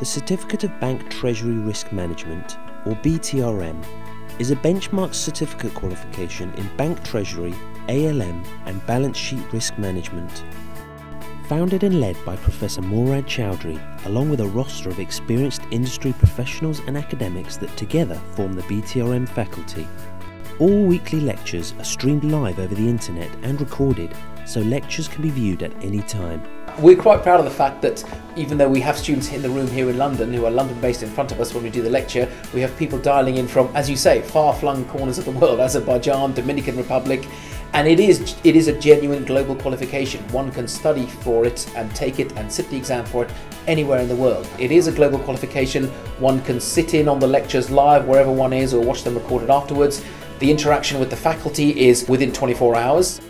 The Certificate of Bank Treasury Risk Management, or BTRM, is a benchmark certificate qualification in bank treasury, ALM and balance sheet risk management. Founded and led by Professor Moorad Choudhry, along with a roster of experienced industry professionals and academics that together form the BTRM faculty. All weekly lectures are streamed live over the internet and recorded, so lectures can be viewed at any time. We're quite proud of the fact that even though we have students in the room here in London who are London-based in front of us when we do the lecture, we have people dialing in from, as you say, far-flung corners of the world, Azerbaijan, Dominican Republic, and it is a genuine global qualification. One can study for it and take it and sit the exam for it anywhere in the world. It is a global qualification. One can sit in on the lectures live wherever one is or watch them recorded afterwards. The interaction with the faculty is within 24 hours.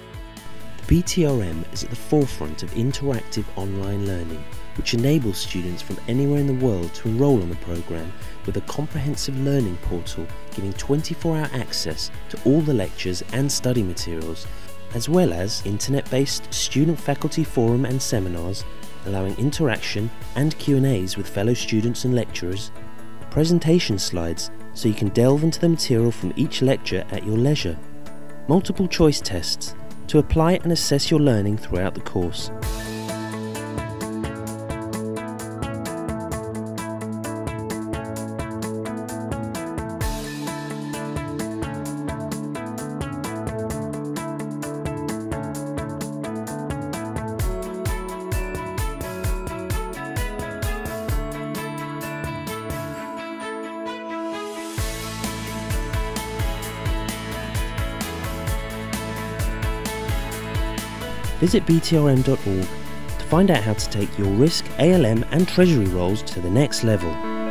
BTRM is at the forefront of interactive online learning, which enables students from anywhere in the world to enrol on the programme with a comprehensive learning portal giving 24-hour access to all the lectures and study materials, as well as internet-based student faculty forum and seminars, allowing interaction and Q&As with fellow students and lecturers, presentation slides so you can delve into the material from each lecture at your leisure, multiple choice tests, to apply and assess your learning throughout the course. Visit btrm.org to find out how to take your risk, ALM and treasury roles to the next level.